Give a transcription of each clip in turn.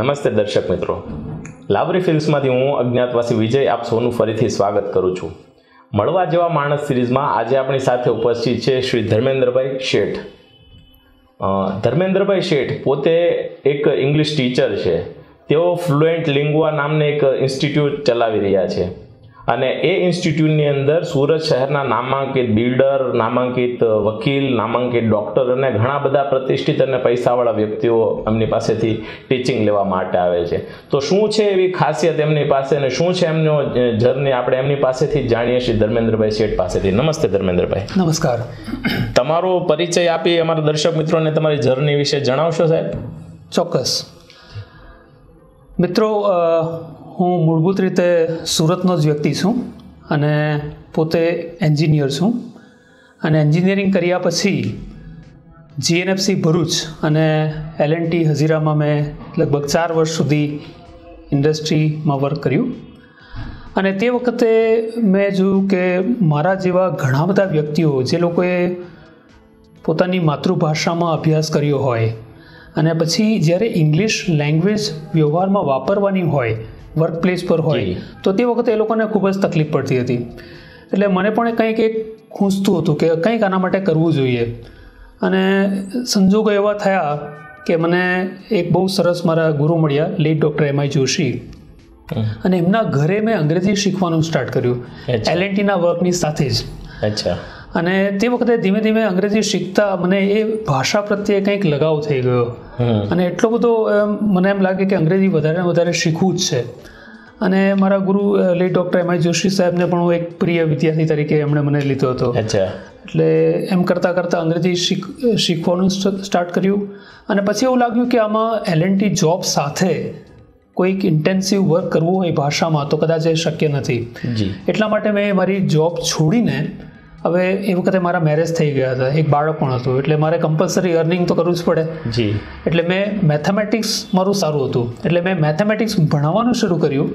નમસ્તે દર્શક મિત્રો, લાવરી ફિલ્મ્સમાંથી હું અજ્ઞાતવાસી વિજય આપ સૌનું ફરીથી સ્વાગત કરું છું. મળવા જેવા માણસ સિરીઝમાં આજે આપણી સાથે ઉપસ્થિત છે શ્રી ધર્મેન્દ્રભાઈ શેઠ. ધર્મેન્દ્રભાઈ શેઠ પોતે એક ઇંગ્લિશ ટીચર છે. તેઓ ફ્લુએન્ટલિંગ્વા નામને એક ઇન્સ્ટિટ્યૂટ ચલાવી રહ્યા છે અને એ ઇન્સ્ટિટ્યૂટની અંદર સુરત શહેરના નામાંકિત બિલ્ડર, નામાંકિત વકીલ, નામાંકિત ડૉક્ટર અને ઘણા બધા પ્રતિષ્ઠિત અને પૈસાવાળા વ્યક્તિઓ એમની પાસેથી ટીચિંગ લેવા માટે આવે છે. તો શું છે એવી ખાસિયત એમની પાસે અને શું છે એમનો જર્ની, આપણે એમની પાસેથી જાણીએ છીએ, ધર્મેન્દ્રભાઈ શેઠ પાસેથી. નમસ્તે ધર્મેન્દ્રભાઈ. નમસ્કાર. તમારો પરિચય આપી અમારા દર્શક મિત્રોને તમારી જર્ની વિશે જણાવશો સાહેબ? ચોક્કસ મિત્રો, હું મૂળભૂત રીતે સુરતનો જ વ્યક્તિ છું અને પોતે એન્જિનિયર છું અને એન્જિનિયરિંગ કર્યા પછી જીએનએફસી ભરૂચ અને એલએનટી હજીરામાં મેં લગભગ 4 વર્ષ સુધી ઇન્ડસ્ટ્રીમાં વર્ક કર્યું અને તે વખતે મેં જોયું કે મારા જેવા ઘણા બધા વ્યક્તિઓ જે લોકોએ પોતાની માતૃભાષામાં અભ્યાસ કર્યો હોય અને પછી જ્યારે ઇંગ્લિશ લેંગ્વેજ વ્યવહારમાં વાપરવાની હોય, વર્કપ્લેસ પર હોય, તો તે વખતે એ લોકોને ખૂબ જ તકલીફ પડતી હતી. એટલે મને પણ કંઈક એક ખૂંચતું હતું કે કંઈક આના માટે કરવું જોઈએ અને સંજોગો એવા થયા કે મને એક બહુ સરસ મારા ગુરુ મળ્યા, લેટ ડૉક્ટર M.I. જોશી, અને એમના ઘરે મેં અંગ્રેજી શીખવાનું સ્ટાર્ટ કર્યું એલએનટીના વર્કની સાથે જ. અચ્છા. અને તે વખતે ધીમે ધીમે અંગ્રેજી શીખતા મને એ ભાષા પ્રત્યે કંઈક લગાવ થઈ ગયો અને એટલો બધો મને એમ લાગે કે અંગ્રેજી વધારે ને વધારે શીખવું જ છે. અને મારા ગુરુ લેટ ડૉક્ટર M.I. જોશી સાહેબને પણ હું એક પ્રિય વિદ્યાર્થી તરીકે એમણે મને લીધો હતો. એટલે એમ કરતાં કરતાં અંગ્રેજી શીખવાનું સ્ટાર્ટ કર્યું અને પછી એવું લાગ્યું કે આમાં એલએનટી જોબ સાથે કોઈક ઇન્ટેન્સિવ વર્ક કરવું હોય ભાષામાં તો કદાચ એ શક્ય નથી. એટલા માટે મેં મારી જોબ છોડીને, હવે એ વખતે મારા મેરેજ થઈ ગયા હતા, એક બાળક પણ હતું, એટલે મારે કમ્પલસરી અર્નિંગ તો કરવું જ પડે. એટલે મેં મેથેમેટિક્સ મારું સારું હતું એટલે મેં મેથેમેટિક્સ ભણાવવાનું શરૂ કર્યું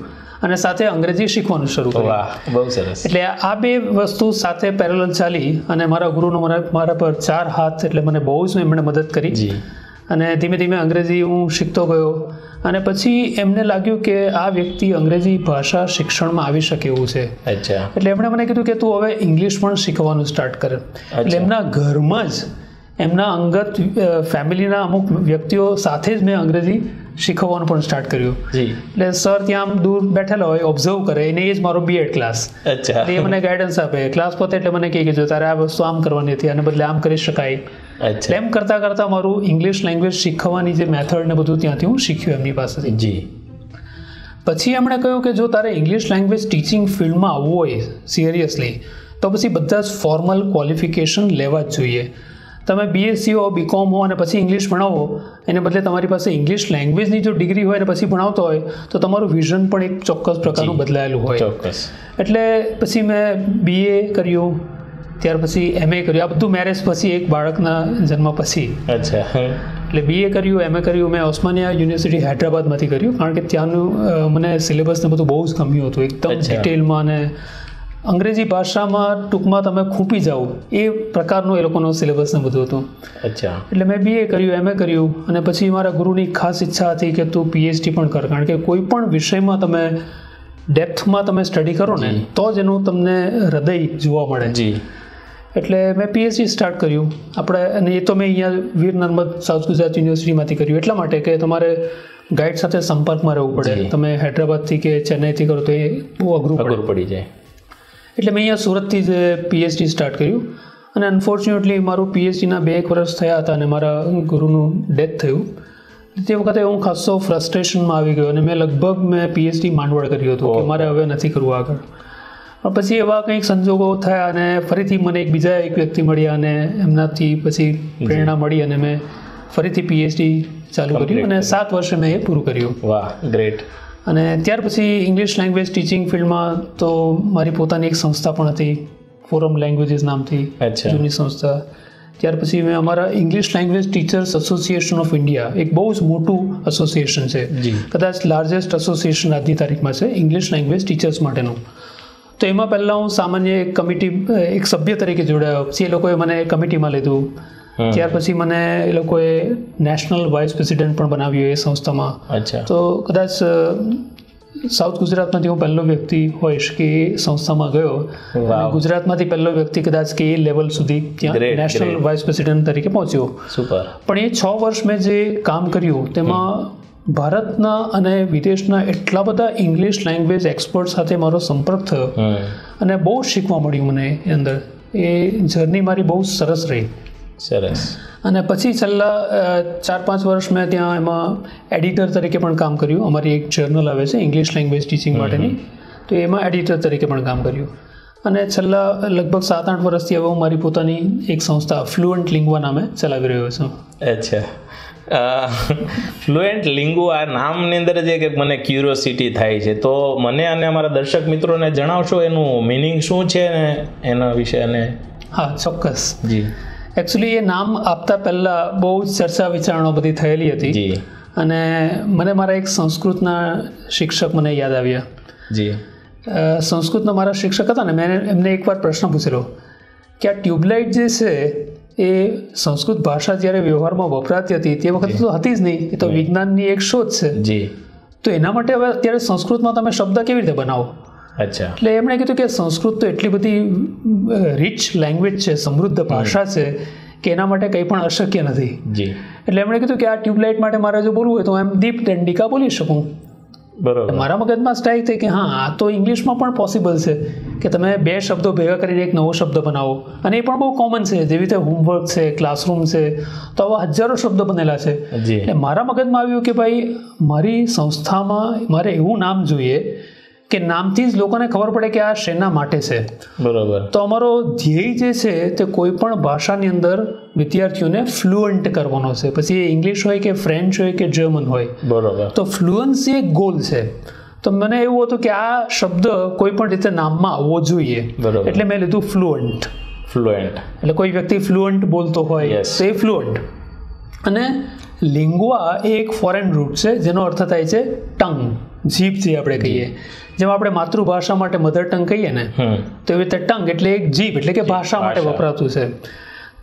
અને સાથે અંગ્રેજી શીખવાનું શરૂ કર્યું. બહુ સરસ. એટલે આ બે વસ્તુ સાથે પેરેલલ ચાલી અને મારા ગુરુનો મારા પર 4 હાથ, એટલે મને બહુ જ એમણે મદદ કરી અને ધીમે ધીમે અંગ્રેજી હું શીખતો ગયો અને પછી એમને લાગ્યું કે આ વ્યક્તિ અંગ્રેજી ભાષા શિક્ષણમાં આવી શકે એવું છે. એટલે એમણે મને કીધું કે તું હવે ઇંગ્લિશ પણ શીખવાનું સ્ટાર્ટ કર. એટલે એમના ઘરમાં જ, એમના અંગત ફેમિલીના અમુક વ્યક્તિઓ સાથે જ મેં અંગ્રેજી શીખવવાનું પણ સ્ટાર્ટ કર્યું. એટલે સર ત્યાં આમ દૂર બેઠેલા હોય, ઓબ્ઝર્વ કરે, એને એ જ મારો બીએડ ક્લાસ. એ મને ગાઈડન્સ આપે ક્લાસ પોતે, એટલે મને કહી કે તારે આ વસ્તુ આમ કરવાની હતી, આને બદલે આમ કરી શકાય. એટલે એમ કરતાં કરતાં મારું ઇંગ્લિશ લેંગ્વેજ શીખવવાની જે મેથડ ને બધું ત્યાંથી હું શીખ્યું એમની પાસેથી. પછી એમણે કહ્યું કે જો તારે ઇંગ્લિશ લેંગ્વેજ ટીચિંગ ફિલ્ડમાં આવવું હોય સિરિયસલી તો પછી બધા જ ફોર્મલ ક્વોલિફિકેશન લેવા જ જોઈએ. તમે બીએસસી હો, બીકોમ હો અને પછી ઇંગ્લિશ ભણાવો, એને બદલે તમારી પાસે ઇંગ્લિશ લેંગ્વેજની જો ડિગ્રી હોય અને પછી ભણાવતો હોય તો તમારું વિઝન પણ એક ચોક્કસ પ્રકારનું બદલાયેલું હોય. એટલે પછી મેં બીએ કર્યું, ત્યાર પછી એમએ કર્યું, આ બધું મેરેજ પછી, એક બાળકના જન્મ પછી. એટલે બીએ કર્યું, એમએ કર્યું. મેં ઓસ્માનિયા યુનિવર્સિટી હૈદરાબાદમાંથી કર્યું કારણ કે ત્યાંનું મને સિલેબસને બધું બહુ જ ગમ્યું હતું, એકદમ ડિટેલમાં અને અંગ્રેજી ભાષામાં ટૂંકમાં તમે ખૂંપી જાઓ એ પ્રકારનું એ લોકોનો સિલેબસને બધું હતું. એટલે મેં બીએ કર્યું, એમએ કર્યું અને પછી મારા ગુરુની ખાસ ઈચ્છા હતી કે તું પીએચડી પણ કર, કારણ કે કોઈ પણ વિષયમાં તમે ડેપ્થમાં તમે સ્ટડી કરો ને તો જ એનું તમને હૃદય જોવા મળે. એટલે મેં પીએચડી સ્ટાર્ટ કર્યું આપણે, અને એ તો મેં અહીંયા વીર નર્મદ સાઉથ ગુજરાત યુનિવર્સિટીમાંથી કર્યું એટલા માટે કે તમારે ગાઈડ સાથે સંપર્કમાં રહેવું પડે. તમે હૈદરાબાદથી કે ચેન્નાઈથી કરો તો એ બહુ અઘરું પડી જાય. એટલે મેં અહીંયા સુરતથી જ પીએચડી સ્ટાર્ટ કર્યું અને અનફોર્ચ્યુનેટલી મારું પીએચડીના 2 વર્ષ થયા હતા અને મારા ગુરુનું ડેથ થયું. તે વખતે હું ખાસો ફ્રસ્ટ્રેશનમાં આવી ગયો અને મેં લગભગ પીએચડી માંડવડ કર્યું હતું કે મારે હવે નથી કરવું આગળ. પછી એવા કંઈક સંજોગો થયા અને ફરીથી મને એક બીજા એક વ્યક્તિ મળ્યા અને એમનાથી પછી પ્રેરણા મળી અને મેં ફરીથી પીએચડી ચાલુ કર્યું અને 7 વર્ષે મેં એ પૂરું કર્યું. વાહ, ગ્રેટ. અને ત્યાર પછી ઇંગ્લિશ લેંગ્વેજ ટીચિંગ ફિલ્ડમાં તો મારી પોતાની એક સંસ્થા પણ હતી, ફોરમ લેંગ્વેજીસ નામથી, જૂની સંસ્થા. ત્યાર પછી મેં અમારા English language teachers association of India, એક બહુ જ મોટું એસોસિએશન છે, કદાચ લાર્જેસ્ટ એસોસિએશન આજની તારીખમાં છે ઇંગ્લિશ લેંગ્વેજ ટીચર્સ માટેનું, તો એમાં પહેલાં હું સામાન્ય એક સભ્ય તરીકે જોડાયો. પછી એ લોકોએ મને કમિટીમાં લીધું त्यार पछी मने ए लोकोए नेशनल वाइस प्रेसिडेंट पण बनाव्यो ए संस्थामां। अच्छा। तो कदाच साउथ गुजरातमांथी हुं पहेलो व्यक्ति होईश के संस्थामां गयो। गुजरातमांथी पहेलो व्यक्ति कदाच के लेवल सुधी त्यां नेशनल वाइस प्रेसिडेंट तरीके पहोंच्यो। सुपर। पण ए 6 वर्ष में जे काम कर्युं तेमां भारतना अने विदेशना एटला बधा इंग्लिश लैंग्वेज एक्सपर्ट साथे मारो संपर्क थयो अने बहु शीखवा मळ्युं मने अंदर। ए जर्नी मारी बहुत सरस रही। सरस। अने पछी छल्ला 4-5 वर्ष में त्यां एमां एडिटर तरीके पण काम कर्युं। अमारी एक जर्नल आवे छे इंग्लिश लैंग्वेज टीचिंग माटेनी, तो एमां एडिटर तरीके पण काम कर्युं। अने छल्ला लगभग 7-8 वर्षथी हवे हुं मारी पोतानी एक संस्था फ्लुएंटलिंग्वा नामे चलावी रह्यो छुं। अच्छा। फ्लुएंटलिंगुआ नामनी अंदर जे के मने क्यूरियोसिटी थाय छे, तो मने अने अमारा दर्शक मित्रोने जणावशो एनुं मीनिंग शुं छे ने एना विषे? अने हाँ, चोक्कस जी। एक्चुअली ये नाम आपता पहला बहुत चर्चा विचारणा बधी थयेली हती जी। अने मने मारा एक संस्कृतना शिक्षक मने याद आव्या जी। संस्कृतना मारा शिक्षक हता ने, मैंने एमने एक बार प्रश्न पूछेलो कि आ ट्यूबलाइट जे छे ए संस्कृत भाषा ज्यारे व्यवहार में वपराती हती ते वखते तो हती ज नहीं, ये तो विज्ञाननी एक शोध छे जी। तो एना माटे हवे अत्यारे संस्कृतमां तमे शब्द केवी रीते बनावो? अच्छा। એટલે એમણે કીધું કે સંસ્કૃત તો એટલી બધી રીચ લેંગ્વેજ છે, સમૃદ્ધ ભાષા છે કે એના માટે કંઈ પણ અશક્ય નથી જી। એટલે એમણે કીધું કે આ ટ્યુબલાઇટ માટે મારે જો બોલવું હોય તો એમ દીપ દંડિકા બોલી શકું। બરાબર। મારા મગજમાં સ્ટ્રાઇક થઈ કે હા, આ તો ઇંગ્લિશમાં પણ પોસિબલ છે કે તમે બે શબ્દો ભેગા કરીને એક નવો શબ્દ બનાવો, અને એ પણ બહુ કોમન છે, જેવી રીતે હોમવર્ક છે, ક્લાસરૂમ છે, તો આવા હજારો શબ્દો બનેલા છે। એટલે મારા મગજમાં આવ્યું કે ભાઈ, મારી સંસ્થામાં મારે એવું નામ જોઈએ કે નામથી જ લોકોને ખબર પડે કે આ શેના માટે છે। બરાબર। તો અમારો ધ્યેય જે છે તે કોઈ પણ ભાષાની અંદર વિદ્યાર્થીઓને ફ્લુઅન્ટ કરવાનો છે, પછી એ ઇંગ્લિશ હોય કે ફ્રેન્ચ હોય કે જર્મન હોય। બરાબર। તો ફ્લુઅન્સી એક ગોલ છે। તો મને એવું હતું કે આ શબ્દ કોઈ પણ રીતે નામમાં આવવો જોઈએ, એટલે મેં લીધું ફ્લુઅન્ટ। ફ્લુઅન્ટ એટલે કોઈ વ્યક્તિ ફ્લુઅન્ટ બોલતો હોય તો એ ફ્લુઅન્ટ। અને લિંગ્વા એ એક ફોરેન રૂટ છે, જેનો અર્થ થાય છે ટંગ, જીભ જે આપણે કહીએ। જેમ આપણે માતૃભાષા માટે મધર ટંગ કહીએ ને, તો એવી રીતે ટંગ એટલે એક જીભ, એટલે કે ભાષા માટે વપરાતું છે।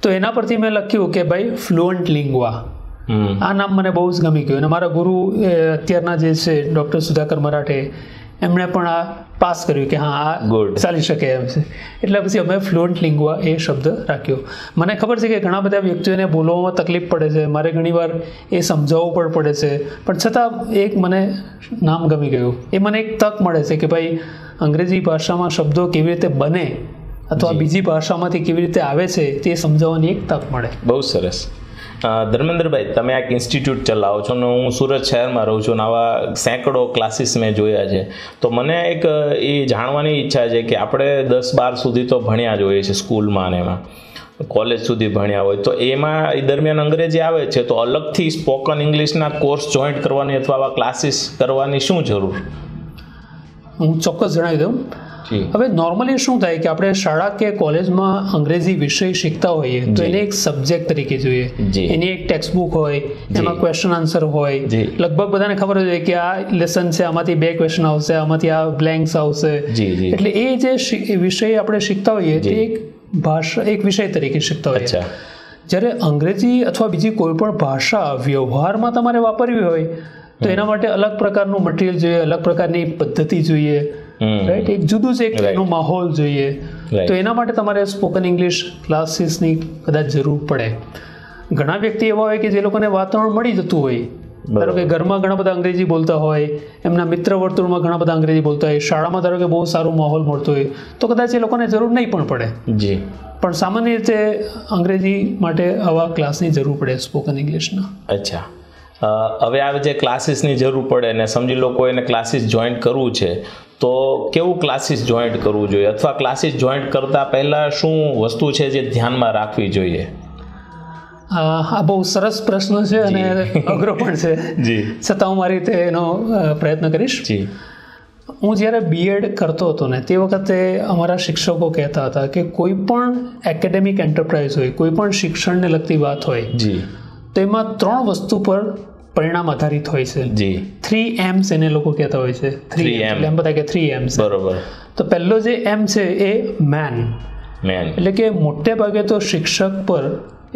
તો એના પરથી મેં લખ્યું કે ભાઈ ફ્લુએન્ટલિંગ્વા, આ નામ મને બહુ જ ગમી ગયું। અને મારા ગુરુ અત્યારના જે છે ડૉક્ટર સુધાકર મરાઠે, એમણે પણ આ પાસ કર્યું કે હા, આ ચાલી શકે એમ છે। એટલે પછી અમે ફ્લુએન્ટલિંગ્વા એ શબ્દ રાખ્યો। મને ખબર છે કે ઘણા બધા વ્યક્તિઓને બોલવામાં તકલીફ પડે છે, મારે ઘણીવાર એ સમજાવવું પણ પડે છે, પણ છતાં એક મને નામ ગમી ગયું। એ મને એક તક મળે છે કે ભાઈ, અંગ્રેજી ભાષામાં શબ્દો કેવી રીતે બને અથવા બીજી ભાષામાંથી કેવી રીતે આવે છે તે સમજાવવાની એક તક મળે। બહુ સરસ। ધર્મેન્દ્રભાઈ, તમે આ ઇન્સ્ટિટ્યૂટ ચલાવો છો ને, હું સુરત શહેરમાં રહું છું ને આવા સેંકડો ક્લાસીસ મેં જોયા છે, તો મને એક એ જાણવાની ઈચ્છા છે કે આપણે 10-12 સુધી તો ભણ્યા જ હોઈએ છીએ સ્કૂલમાં અને એમાં કોલેજ સુધી ભણ્યા હોય, તો એમાં એ દરમિયાન અંગ્રેજી આવે છે, તો અલગથી સ્પોકન ઇંગ્લિશના કોર્સ જોઈન્ટ કરવાની અથવા આવા ક્લાસીસ કરવાની શું જરૂર? હું ચોક્કસ જણાવી દઉં। હવે નોર્મલી શું થાય કે આપણે શાળા કે કોલેજમાં અંગ્રેજી વિષય શીખતા હોઈએ તો એને એક સબ્જેક્ટ તરીકે જોઈએ, એની એક ટેક્સ્ટ બુક હોય, એમાં ક્વેશ્ચન આન્સર હોય। લગભગ બધાને ખબર હોય કે આ લેસન છે, આમાંથી 2 ક્વેશ્ચન આવશે, આમાંથી આ બ્લેન્ક્સ આવશે। એટલે એ જે વિષય આપણે શીખતા હોઈએ તે એક ભાષા, એક વિષય તરીકે શીખતા હોઈએ। જ્યારે અંગ્રેજી અથવા બીજી કોઈપણ ભાષા વ્યવહારમાં તમારે વાપરવી હોય તો એના માટે અલગ પ્રકારનું મટીરિયલ જોઈએ, અલગ પ્રકારની પદ્ધતિ જોઈએ, રાઈટ? એક જુદું જ એકનો માહોલ જોઈએ। તો એના માટે તમારે સ્પોકન ઇંગ્લિશ ક્લાસીસની કદાચ જરૂર પડે। ઘણા વ્યક્તિ એવા હોય કે જે લોકોને વાતાવરણ મળી જતું હોય, ધારો કે ઘરમાં ઘણા બધા અંગ્રેજી બોલતા હોય, એમના મિત્ર વર્તુળમાં ઘણા બધા અંગ્રેજી બોલતા હોય, શાળામાં ધારો કે બહુ સારું માહોલ મળતો હોય, તો કદાચ એ લોકોને જરૂર નહીં પણ પડે જી। પણ સામાન્ય રીતે અંગ્રેજી માટે આવા ક્લાસની જરૂર પડે, સ્પોકન ઇંગ્લિશના। અચ્છા। હવે આ જે ક્લાસીસની જરૂર પડે ને, સમજી લો કોઈને ક્લાસીસ જોઈન્ટ કરવું છે તો કેવું ક્લાસીસ જોઈન્ટ કરવું જોઈએ, અથવા ક્લાસીસ જોઈન્ટ કરતાં પહેલાં શું વસ્તુ છે જે ધ્યાનમાં રાખવી જોઈએ? આ બહુ સરસ પ્રશ્ન છે અને અઘરો પણ છે જી, છતાં હું મારી રીતે એનો પ્રયત્ન કરીશ જી। હું જ્યારે બીએડ કરતો હતો ને તે વખતે અમારા શિક્ષકો કહેતા હતા કે કોઈ પણ એકેડેમિક એન્ટરપ્રાઇઝ હોય, કોઈ પણ શિક્ષણને લગતી વાત હોય જી, તો એમાં 3 વસ્તુ પર પરિણામ આધારિત હોય છે જી। 3 M's એને લોકો કહેતા હોય છે। 3 M એટલે એમ બધા કે 3 M's। બરોબર। તો પહેલો જે M છે એ મેન, એટલે કે મોટે ભાગે તો શિક્ષક પર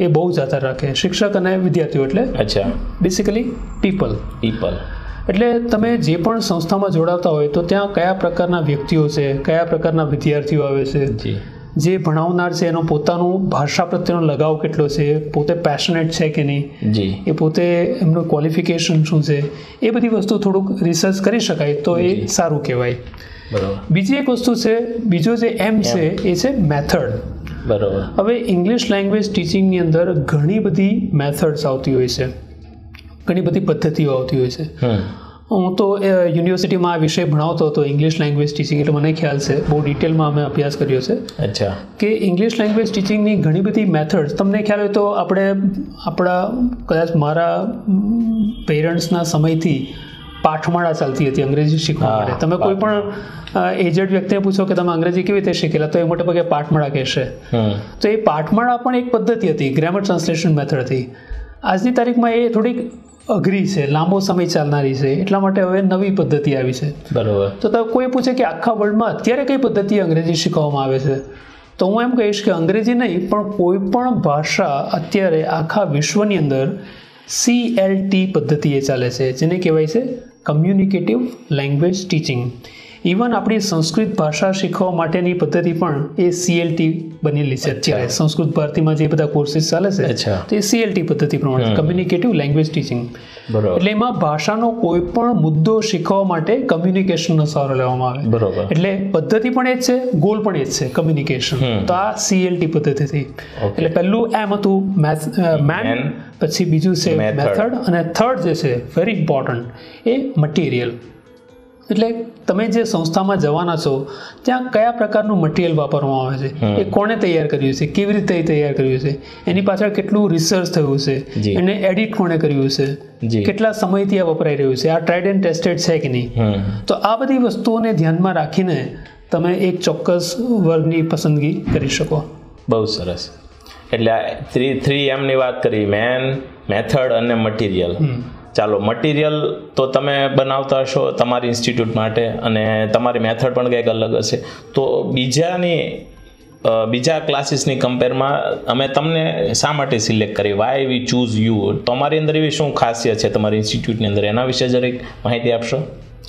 એ બહુ જ આધાર રાખે શિક્ષક અને વિદ્યાર્થીઓ એટલે અચ્છા બેસિકલી પીપલ એટલે તમે જે પણ સંસ્થામાં જોડાતા હોય તો ત્યાં કયા પ્રકારના વ્યક્તિઓ છે કયા પ્રકારના વિદ્યાર્થીઓ આવે છે જે ભણાવનાર છે એનો પોતાનું ભાષા પ્રત્યેનો લગાવ કેટલો છે પોતે પેશનેટ છે કે નહીં એ પોતે એમનું ક્વોલિફિકેશન શું છે એ બધી વસ્તુ થોડુંક રિસર્ચ કરી શકાય તો એ સારું કહેવાય બરાબર બીજી એક વસ્તુ છે બીજો જે એમ છે એ છે મેથડ બરાબર હવે ઇંગ્લિશ લેંગ્વેજ ટીચિંગની અંદર ઘણી બધી મેથડ્સ આવતી હોય છે ઘણી બધી પદ્ધતિઓ આવતી હોય છે હું તો યુનિવર્સિટીમાં આ વિષય ભણાવતો હતો ઇંગ્લિશ લેંગ્વેજ ટીચિંગ એટલે મને ખ્યાલ છે બહુ ડિટેલમાં અમે અભ્યાસ કર્યો છે અચ્છા કે ઇંગ્લિશ લેંગ્વેજ ટીચિંગની ઘણી બધી મેથડ્સ તમને ખ્યાલ હોય તો આપણે આપણા કદાચ મારા પેરેન્ટ્સના સમયથી પાઠમાળા ચાલતી હતી અંગ્રેજી શીખવા માટે તમે કોઈ પણ એજેડ વ્યક્તિને પૂછો કે તમે અંગ્રેજી કેવી રીતે શીખેલા તો એ મોટે ભાગે પાઠમાળા કહેશે તો એ પાઠમાળા પણ એક પદ્ધતિ હતી ગ્રેમર ટ્રાન્સલેશન મેથડ હતી આજની તારીખમાં એ થોડીક અઘરી છે લાંબો સમય ચાલનારી છે એટલા માટે હવે નવી પદ્ધતિ આવી છે બરાબર તો તમે કોઈ પૂછે કે આખા વર્લ્ડમાં અત્યારે કઈ પદ્ધતિ અંગ્રેજી શીખવવામાં આવે છે તો હું એમ કહીશ કે અંગ્રેજી નહીં પણ કોઈ પણ ભાષા અત્યારે આખા વિશ્વની અંદર CLT પદ્ધતિ એ ચાલે છે જેને કહેવાય છે કમ્યુનિકેટિવ લેંગ્વેજ ટીચિંગ ઇવન આપણી સંસ્કૃત ભાષા શીખવા માટેની પદ્ધતિ પણ એ CLT બનેલી છે અત્યારે સંસ્કૃત ભારતીમાં જે બધા કોર્સિસ ચાલે છે તો એ CLT પદ્ધતિ પ્રમાણે કમ્યુનિકેટિવ લેંગ્વેજ ટીચિંગ એટલે એમાં ભાષાનો કોઈ પણ મુદ્દો શીખવા માટે કમ્યુનિકેશનનો સહારો લેવામાં આવે બરાબર એટલે પદ્ધતિ પણ એ જ છે ગોલ પણ એ જ છે કમ્યુનિકેશન તો આ CLT પદ્ધતિ થઈ એટલે પહેલું એમ હતું મેન પછી બીજું છે મેથડ અને થર્ડ જે છે વેરી ઇમ્પોર્ટન્ટ એ મટીરિયલ એટલે તમે જે સંસ્થામાં જવાના છો ત્યાં કયા પ્રકારનું મટીરિયલ વાપરવામાં આવે છે એ કોણે તૈયાર કર્યું છે કેવી રીતે તૈયાર કર્યું છે એની પાછળ કેટલું રિસર્ચ થયું છે એને એડિટ કોણે કર્યું છે કેટલા સમયથી આ વપરાઈ રહ્યું છે આ ટ્રાઇડ એન્ડ ટેસ્ટેડ છે કે નહીં તો આ બધી વસ્તુઓને ધ્યાનમાં રાખીને તમે એક ચોક્કસ વર્ગની પસંદગી કરી શકો બહુ સરસ એટલે આ થ્રી એમની વાત કરી મેન મેથડ અને મટીરિયલ ચાલો મટીરિયલ તો તમે બનાવતા હશો તમારી ઇન્સ્ટિટ્યૂટ માટે અને તમારી મેથડ પણ કંઈક અલગ હશે તો બીજા ક્લાસીસની કમ્પેરમાં અમે તમને શા માટે સિલેક્ટ કરી વાય વી ચૂઝ યુ તમારી અંદર એવી શું ખાસિયત છે તમારી ઇન્સ્ટિટ્યૂટની અંદર એના વિશે જરાક માહિતી આપશો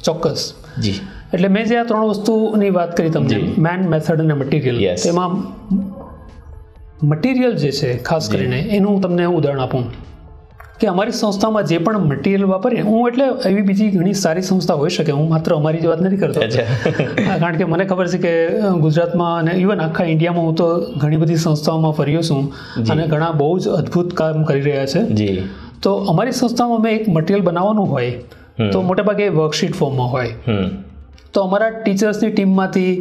ચોક્કસ જી એટલે મેં જે આ ત્રણ વસ્તુની વાત કરી તમને મેન મેથડ અને મટીરિયલ તેમાં મટીરિયલ જે છે ખાસ કરીને એનું હું તમને ઉદાહરણ આપું કે અમારી સંસ્થામાં જે પણ મટીરિયલ વાપરીએ હું એટલે એવી બીજી ઘણી સારી સંસ્થા હોઈ શકે હું માત્ર અમારી જ વાત નથી કરતો કારણ કે મને ખબર છે કે ગુજરાતમાં અને ઇવન આખા ઇન્ડિયામાં હું તો ઘણી બધી સંસ્થાઓમાં ફર્યો છું અને ઘણા બહુ જ અદ્ભુત કામ કરી રહ્યા છે તો અમારી સંસ્થામાં અમે એક મટીરિયલ બનાવવાનું હોય તો મોટેભાગે વર્કશીટ ફોર્મમાં હોય તો અમારા ટીચર્સની ટીમમાંથી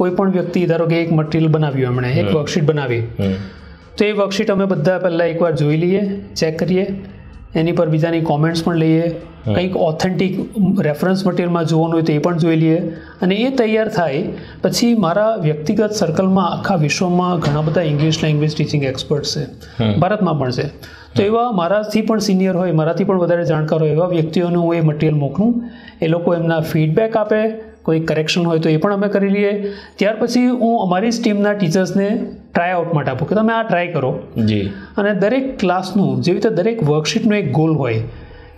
કોઈ પણ વ્યક્તિ ધારો કે એક મટીરિયલ બનાવ્યું એમણે એક વર્કશીટ બનાવી તો એ વર્કશીટ અમે બધા પહેલાં એકવાર જોઈ લઈએ ચેક કરીએ એની પર બીજાની કોમેન્ટ્સ પણ લઈએ કંઈક ઓથેન્ટિક રેફરન્સ મટીરિયલમાં જોવાનું હોય તો એ પણ જોઈ લઈએ અને એ તૈયાર થાય પછી મારા વ્યક્તિગત સર્કલમાં આખા વિશ્વમાં ઘણા બધા ઇંગ્લિશ લેંગ્વેજ ટીચિંગ એક્સપર્ટ્સ છે ભારતમાં પણ છે તો એવા મારાથી પણ સિનિયર હોય મારાથી પણ વધારે જાણકાર હોય એવા વ્યક્તિઓનું હું એ મટીરિયલ મોકલું એ લોકો એમના ફીડબેક આપે કોઈ કરેક્શન હોય તો એ પણ અમે કરી લઈએ ત્યાર પછી હું અમારી જ ટીમના ટીચર્સને ટ્રાયઆઉટ માટે આપો કે તમે આ ટ્રાય કરો અને દરેક ક્લાસનું જેવી રીતે દરેક વર્કશીટનો એક ગોલ હોય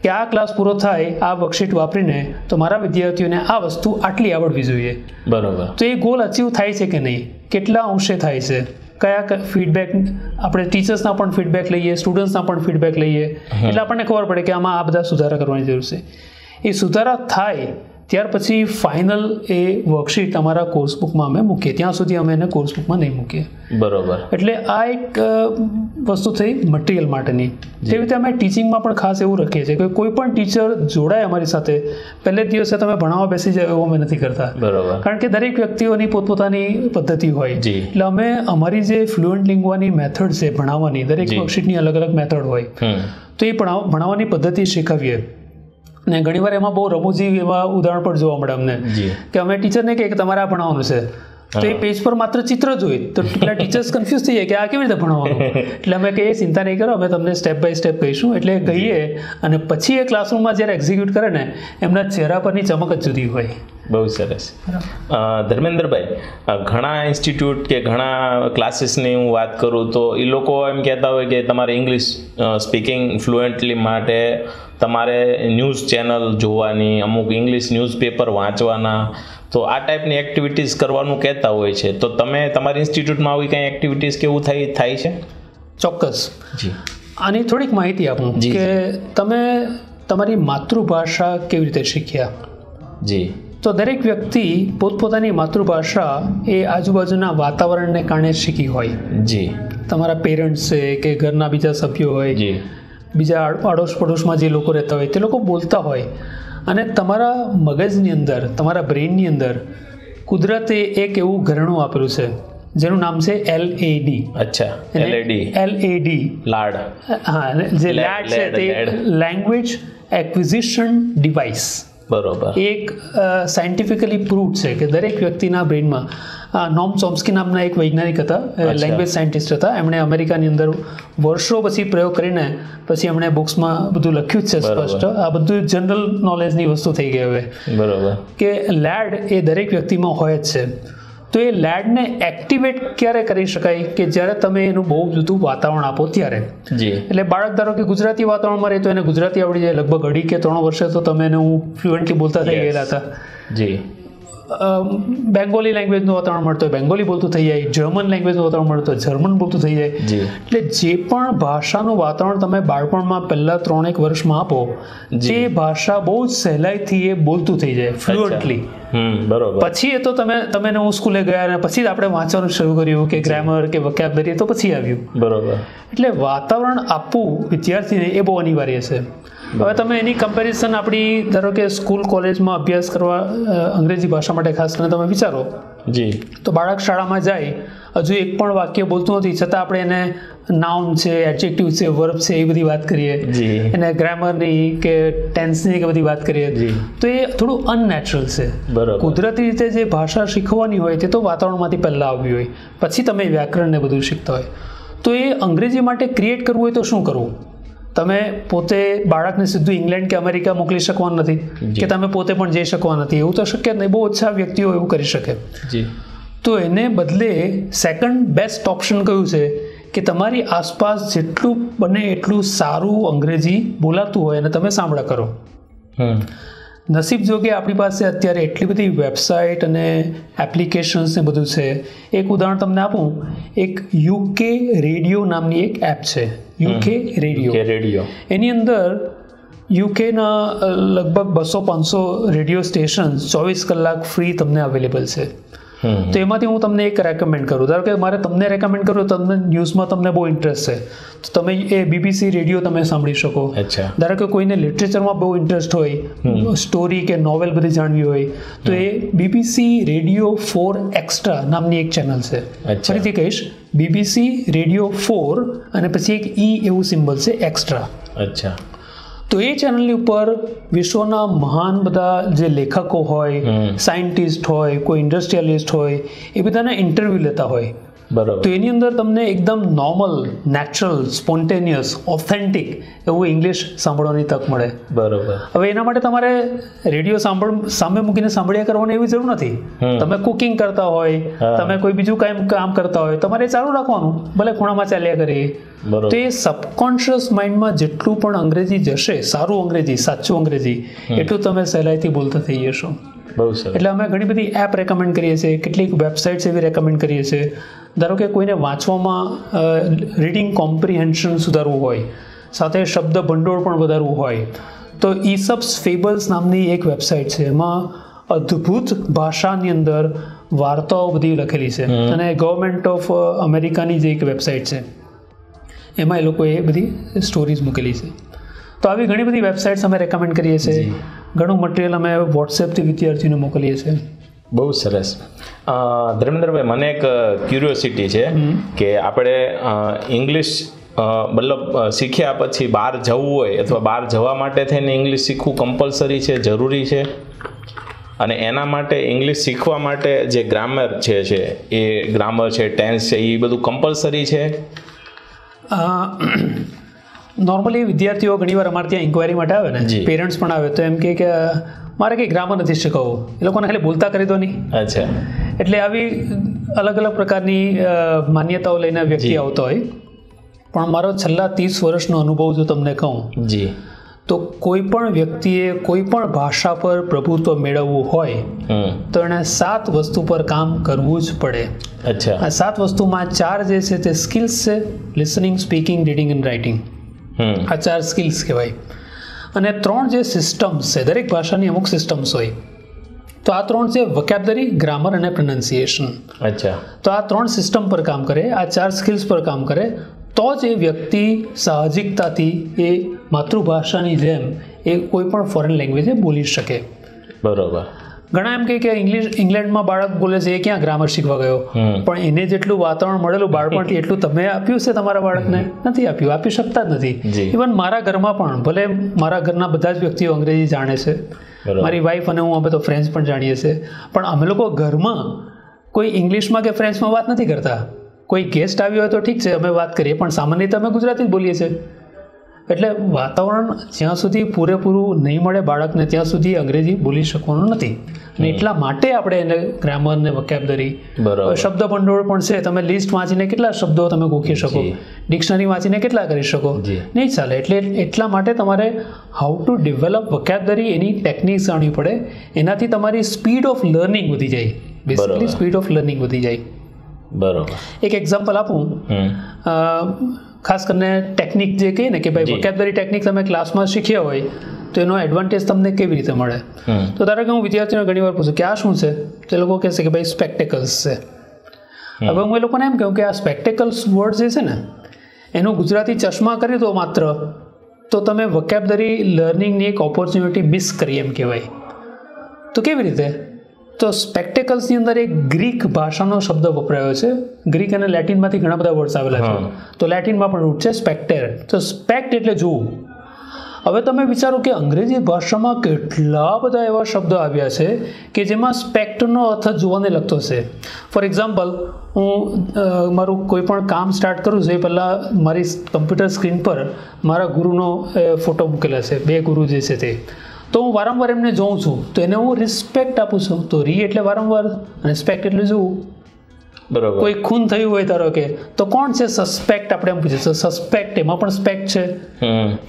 કે આ ક્લાસ પૂરો થાય આ વર્કશીટ વાપરીને તો મારા વિદ્યાર્થીઓને આ વસ્તુ આટલી આવડવી જોઈએ બરાબર તો એ ગોલ અચીવ થાય છે કે નહીં કેટલા અંશે થાય છે કયા ફીડબેક આપણે ટીચર્સના પણ ફીડબેક લઈએ સ્ટુડન્ટ્સના પણ ફીડબેક લઈએ એટલે આપણને ખબર પડે કે આમાં આ બધા સુધારા કરવાની જરૂર છે એ સુધારા થાય ત્યાર પછી ફાઇનલ એ વર્કશીટ અમારા કોર્સબુકમાં અમે મૂકીએ ત્યાં સુધી અમે એને કોર્સબુકમાં નહીં મૂકીએ બરાબર એટલે આ એક વસ્તુ થઈ મટીરિયલ માટેની જેવી રીતે અમે ટીચિંગમાં પણ ખાસ એવું રાખીએ છીએ કે કોઈ પણ ટીચર જોડાય અમારી સાથે પહેલે દિવસે તમે ભણાવવા બેસી જાય એવું અમે નથી કરતા બરાબર કારણ કે દરેક વ્યક્તિઓની પોતપોતાની પદ્ધતિ હોય એટલે અમે અમારી જે ફ્લુએન્ટલિંગ્વાની મેથડ છે ભણાવવાની દરેક વર્કશીટની અલગ અલગ મેથડ હોય તો એ ભણાવવાની પદ્ધતિ શીખવીએ ને ઘણીવાર એમાં બહુ રમૂજી એવા ઉદાહરણ પણ જોવા મળે અમને કે અમે ટીચરને કહીએ કે તમારે આ ભણાવવાનું છે તો એ પેજ પર માત્ર ચિત્ર જ હોય તો પેલા ટીચર્સ કન્ફ્યુઝ થઈ જાય કે આ કેવી રીતે ભણાવવાનું એટલે અમે કહીએ ચિંતા નહીં કરો અમે તમને સ્ટેપ બાય સ્ટેપ કહીશું એટલે કહીએ અને પછી એ ક્લાસરૂમમાં જ્યારે એક્ઝિક્યુટ કરે ને એમના ચહેરા પરની ચમક જ જુદી હોય બહુ સરસ. ધર્મેન્દ્રભાઈ, ઘણા ઇન્સ્ટિટ્યૂટ કે ઘણા ક્લાસીસની હું વાત કરું તો એ લોકો એમ કહેતા હોય કે તમારે ઇંગ્લિશ સ્પીકિંગ ફ્લુએન્ટલી માટે તમારે ન્યૂઝ ચેનલ જોવાની, અમુક ઇંગ્લિશ ન્યૂઝપેપર વાંચવાના, તો આ ટાઈપની એક્ટિવિટીઝ કરવાનું કહેતા હોય છે. તો તમે તમારી ઇન્સ્ટિટ્યૂટમાં આવી કંઈ એક્ટિવિટીઝ કે એવું થાય છે? ચોક્કસ જી. આની થોડીક માહિતી આપું કે તમે તમારી માતૃભાષા કેવી રીતે શીખ્યા? જી, તો દરેક વ્યક્તિ પોતપોતાની માતૃભાષા એ આજુબાજુના વાતાવરણને કારણે શીખી હોય. જી, તમારા પેરેન્ટ્સ છે કે ઘરના બીજા સભ્યો હોય, જી, બીજા આડોશ પડોશમાં જે લોકો રહેતા હોય તે લોકો બોલતા હોય, અને તમારા મગજની અંદર, તમારા બ્રેઇનની અંદર કુદરતે એક એવું ઘરેણું આપેલું છે જેનું નામ છે LAD. અચ્છા, LAD. લાડ. હા, જે લાડ છે તે લેંગ્વેજ એક્વિઝિશન ડિવાઇસ. બરોબર. એક સાયન્ટિફિકલી પ્રૂવ્ડ છે કે દરેક વ્યક્તિના બ્રેઇનમાં. નોમ ચોમ્સ્કી નામના એક વૈજ્ઞાનિક હતા, લેંગ્વેજ સાયન્ટિસ્ટ હતા, એમણે અમેરિકાની અંદર વર્ષો પછી પ્રયોગ કરીને પછી એમણે બુક્સમાં બધું લખ્યું જ છે સ્પષ્ટ. આ બધું જનરલ નોલેજની વસ્તુ થઈ ગઈ હવે. બરોબર. કે લાડ એ દરેક વ્યક્તિમાં હોય જ છે. તો એ લેડને એક્ટિવેટ ક્યારે કરી શકાય? કે જ્યારે તમે એનું બહુ જુદું વાતાવરણ આપો ત્યારે. જી. એટલે બાળક ધારો કે ગુજરાતી વાતાવરણમાં રહે તો એને ગુજરાતી આવડી જાય. લગભગ 2.5 કે 3 વર્ષે તો તમે એને હું ફ્લુએન્ટલી બોલતા થઈ ગયેલા હતા. જી. બેંગોલી લેંગ્વેજનું વાતાવરણ મળતું હોય, બેંગોલી બોલતું થઈ જાય. જર્મન લેંગ્વેજનું વાતાવરણ મળતું હોય, જર્મન બોલતું થઈ જાય. જી. એટલે જે પણ ભાષાનું વાતાવરણ તમે બાળપણમાં પહેલાં 3 વર્ષમાં આપો, જે ભાષા બહુ જ સહેલાઈથી એ બોલતું થઈ જાય ફ્લુએન્ટલી. બરોબર. પછી એ તો તમે હું સ્કૂલે ગયા અને પછી જ આપણે વાંચવાનું શરૂ કર્યું કે ગ્રામર કે વોકેબ્યુલરી તો પછી આવ્યું. બરોબર. એટલે વાતાવરણ આપવું વિદ્યાર્થીને એ બહુ અનિવાર્ય છે. હવે તમે એની કમ્પેરિઝન આપણી ધારો કે સ્કૂલ કોલેજમાં અભ્યાસ કરવા અંગ્રેજી ભાષા માટે ખાસ કરીને તમે વિચારો. જી. તો બાળક શાળામાં જાય, હજુ એક પણ વાક્ય બોલતું નથી, છતાં આપણે એને નાઉન છે, એડજેક્ટિવ છે, વર્બ છે, એ બધી વાત કરીએ, એને ગ્રામરની કે ટેન્સની કે બધી વાત કરીએ, તો એ થોડું અનનેચરલ છે. બરાબર. કુદરતી રીતે જે ભાષા શીખવાની હોય તે તો વાતાવરણમાંથી પહેલાં આવવી હોય, પછી તમે વ્યાકરણને બધું શીખતા હોય. તો એ અંગ્રેજી માટે ક્રિએટ કરવું હોય તો શું કરવું? તમે પોતે બાળકને સીધું ઇંગ્લેન્ડ કે અમેરિકા મોકલી શકવાના નથી, કે તમે પોતે પણ જઈ શકવાના નથી, એવું તો શક્ય જ નહીં. બહુ ઓછા વ્યક્તિઓ એવું કરી શકે. જી. તો એને બદલે સેકન્ડ બેસ્ટ ઓપ્શન કયું છે કે તમારી આસપાસ જેટલું બને એટલું સારું અંગ્રેજી બોલાતું હોય અને તમે સાંભળા કરો. નસીબ જો કે આપણી પાસે અત્યારે એટલી બધી વેબસાઇટ અને એપ્લિકેશન્સ ને બધું છે. એક ઉદાહરણ તમને આપું. એક UK રેડિયો નામની એક એપ છે. UK radio. એની અંદર યુકેના લગભગ 200-500 રેડિયો સ્ટેશન 24 કલાક ફ્રી તમને અવેલેબલ છે. તો એમાંથી હું તમને એક રેકમેન્ડ કરું. ધારો કે મારે તમને રેકમેન્ડ કરું, તમને ન્યૂઝમાં તમને બહુ ઇન્ટરેસ્ટ છે તો તમે એ BBC રેડિયો તમે સાંભળી શકો. ધારો કે કોઈને લિટરેચરમાં બહુ ઇન્ટરેસ્ટ હોય, સ્ટોરી કે નોવેલ બધી જાણવી હોય, તો એ BBC Radio 4 Extra નામની એક ચેનલ છે. ફરીથી કહીશ, BBC Radio 4 અને પછી એક E એવું સિમ્બલ છે, એક્સ્ટ્રા. અચ્છા. તો એ ચેનલની ઉપર વિશ્વના મહાન બધા જે લેખકો હોય, સાયન્ટિસ્ટ હોય, કોઈ ઇન્ડસ્ટ્રીયલિસ્ટ હોય, એ બધાના ઇન્ટરવ્યૂ લેતા હોય. બરાબર. તો એની અંદર તમને એકદમ નોર્મલ, નેચરલ, સ્પોન્ટેનિયસ, ઓથેન્ટિક એવું ઇંગ્લિશ સાંભળવાની તક મળે. બરાબર. હવે એના માટે તમારે રેડિયો સામે મૂકીને સાંભળ્યા કરવાની એવી જરૂર નથી. તમે કુકિંગ કરતા હોય, તમે કોઈ બીજું કામ કરતા હોય, તમારે ચાલુ રાખવાનું, ભલે ખૂણામાં ચાલ્યા કરીએ. તો એ સબકોન્શિયસ માઇન્ડમાં જેટલું પણ અંગ્રેજી જશે, સારું અંગ્રેજી, સાચું અંગ્રેજી, એટલું તમે સહેલાઈથી બોલતા થઈ જશો. બહુ સારું. એટલે અમે ઘણી બધી એપ રેકમેન્ડ કરીએ છીએ, કેટલીક વેબસાઇટ્સ એવી રેકમેન્ડ કરીએ છીએ. ધારો કે કોઈને વાંચવામાં રીડિંગ કોમ્પ્રિહેન્શન સુધારવું હોય, સાથે શબ્દ ભંડોળ પણ વધારવું હોય, તો ઈસપ્સ ફેબલ્સ નામની એક વેબસાઇટ છે. એમાં અદ્ભુત ભાષાની અંદર વાર્તાઓ બધી લખેલી છે, અને ગવર્મેન્ટ ઓફ અમેરિકાની જે એક વેબસાઇટ છે એમાં એ લોકોએ બધી સ્ટોરીઝ મૂકેલી છે. તો આવી ઘણી બધી વેબસાઇટ્સ અમે રેકમેન્ડ કરીએ છીએ. ઘણું મટીરિયલ અમે વોટ્સએપથી વિદ્યાર્થીઓને મોકલીએ છીએ. બહુ સરસ. ધર્મેન્દ્રભાઈ, મને એક ક્યુરિયોસિટી છે કે આપણે ઇંગ્લિશ મતલબ શીખ્યા પછી બહાર જવું હોય અથવા બહાર જવા માટે થઈને ઇંગ્લિશ શીખવું કમ્પલસરી છે, જરૂરી છે? અને એના માટે ઇંગ્લિશ શીખવા માટે જે ગ્રામર છે એ ગ્રામર છે, ટેન્સ છે, એ બધું કમ્પલસરી છે? नॉर्मली विद्यार्थी घनी अमार त्या इंक्वायरी माटे आवे ने पेरेंट्स पण आवे तो एम के मारे कई ग्रामर नहीं शीखवो ए लोकोने खाली बोलता करी दो नहीं। अच्छा एटले आवी अलग अलग प्रकारनी मान्यताओं लईने व्यक्ति आवतो होय। पण मारो छल्ला 30 वर्षनो अनुभव जो तमने कहूँ जी तो कोईपण व्यक्तिए कोईपण भाषा पर प्रभुत्व मेळवવું હોય तो एने 7 वस्तु पर काम करवू ज पड़े। अच्छा आ 7 वस्तु में 4 जे छे ते स्किल्स छे listening speaking reading and writing आ 4 स्किल्स कहेवाय अने 3 जे सिस्टम्स छे दरेक भाषानी अमुक सिस्टम्स होय तो आ 3 छे वोकेब्युलरी ग्रामर अने प्रोनाउंसिएशन। अच्छा तो आ 3 सिस्टम पर काम करे आ 4 स्किल्स पर काम करे तो ज व्यक्ति साहजिकताथी ए मातृभाषानी जेम ए कोईपण फॉरेन लैंग्वेजे बोली सके। बराबर घणा एम कहे इंग्लिश इंग्लैंड में बाळक बोले छे क्या ग्रामर शीखवा गयो पण एने जेटलुं वातावरण मळेलुं बाळपणथी एटलुं तमे आप्युं छे तमारा बाळकने नथी आप्युं आपी शकता ज नथी। इवन मारा घरमां पण भले मारा घरना बधा ज व्यक्तिओ अंग्रेजी जाणे छे मारी वाइफ अने हुं अमे तो फ्रेंच पण जाणीए छे पण अमे लोको घरमां कोई इंग्लिश में के फ्रेंच में बात नथी करता। कोई गेस्ट आव्यो होय तो ठीक छे अमे बात करीए पण सामान्यतः अमे गुजराती ज बोलीए छे। एटले वातावरण ज्यां सुधी पूरेपूरुं नहीं मळे बाळकने त्यां सुधी अंग्रेजी बोली शकवानुं नथी अने એટલા માટે આપણે એને ગ્રામર ને વોકેબ્યુલરી શબ્દ ભંડોળ પણ છે તમે લિસ્ટ વાંચીને કેટલા શબ્દો તમે ગોખી શકો ડિક્શનરી વાંચીને કેટલા કરી શકો નહીં ચાલે એટલે એટલા માટે તમારે હાઉ ટુ ડેવલપ વોકેબ્યુલરી એની ટેકનિક્સ જાણવી પડે એનાથી તમારી સ્પીડ ઓફ લર્નિંગ વધી જાય બેસિકલી સ્પીડ ઓફ લર્નિંગ વધી જાય। બરોબર એક એક્ઝામ્પલ આપું खास करने टेक्निक जे कही ने कि भाई वोकेब्युलरी टेक्निक तमे क्लास में शीख्या होय तो एनो एडवांटेज तमने केवी रीते मळे तो धारो के हूँ विद्यार्थीओ घणी वार पूछूं कि आ शुं छे तो लोको कहे छे कि भाई स्पेक्टेकल्स छे। हवे हूँ ए लोकोने एम कहूँ कि आ स्पेक्टेकल्स वर्ड जे छे ने एनो गुजराती चश्मा करी दो मात्र तो तमे वोकेब्युलरी लर्निंगनी एक ऑपोर्च्युनिटी मिस करी एम कहेवाय। तो केवी रीते तो स्पेक्टेकल्सनी अंदर एक ग्रीक भाषानो शब्द वपरायो छे ग्रीक अने लेटिनमांथी घणा बधा वर्ड्स आवेला छे तो लेटिनमां पण रूट छे स्पेक्टेर तो स्पेक्ट एटले जोवुं। हवे तमे विचारो कि अंग्रेजी भाषामां केटला बधा एवा शब्द आव्या छे कि जेमां स्पेक्टनो अर्थ जोवाने लगतो छे। फॉर एक्झाम्पल हूँ मारू कोईपण काम स्टार्ट करूँ छे पहला मारी कम्प्यूटर स्क्रीन पर मारा गुरुनो फोटो मूकेला छे बे गुरु जे छे ते तो हूँ वारंवार एमने जोऊँ छूँ तो एने हूँ रिस्पेक्ट आपू छूँ तो री एटले वारंवार अने स्पेक्ट एटले जोवुं। बराबर कोई खून थयुं होय तारो के तो कोण छे सस्पेक्ट आपणे एम पूछीए सस्पेक्ट एमां पण स्पेक्ट छे